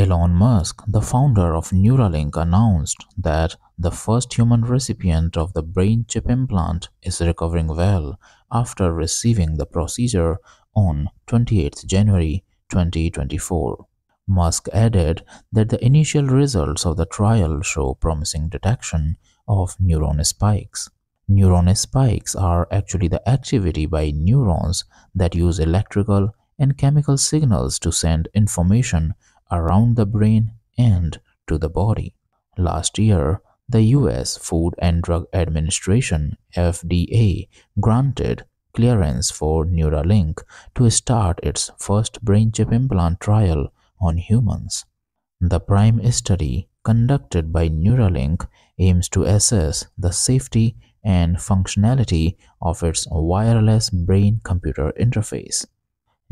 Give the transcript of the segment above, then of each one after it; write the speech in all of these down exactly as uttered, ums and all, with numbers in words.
Elon Musk, the founder of Neuralink, announced that the first human recipient of the brain chip implant is recovering well after receiving the procedure on the twenty-eighth of January twenty twenty-four. Musk added that the initial results of the trial show promising detection of neuron spikes. Neuron spikes are actually the activity by neurons that use electrical and chemical signals to send information around the brain and to the body. Last year, the U S Food and Drug Administration F D A granted clearance for Neuralink to start its first brain chip implant trial on humans. The Prime study conducted by Neuralink aims to assess the safety and functionality of its wireless brain-computer interface.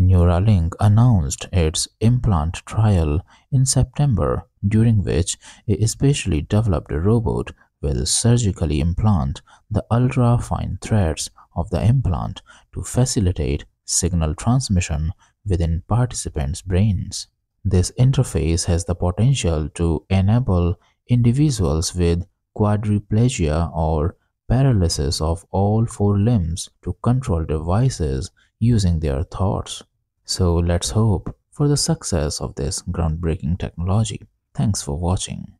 Neuralink announced its implant trial in September, during which a specially developed robot will surgically implant the ultra-fine threads of the implant to facilitate signal transmission within participants' brains. This interface has the potential to enable individuals with quadriplegia or paralysis of all four limbs to control devices using their thoughts. So let's hope for the success of this groundbreaking technology. Thanks for watching.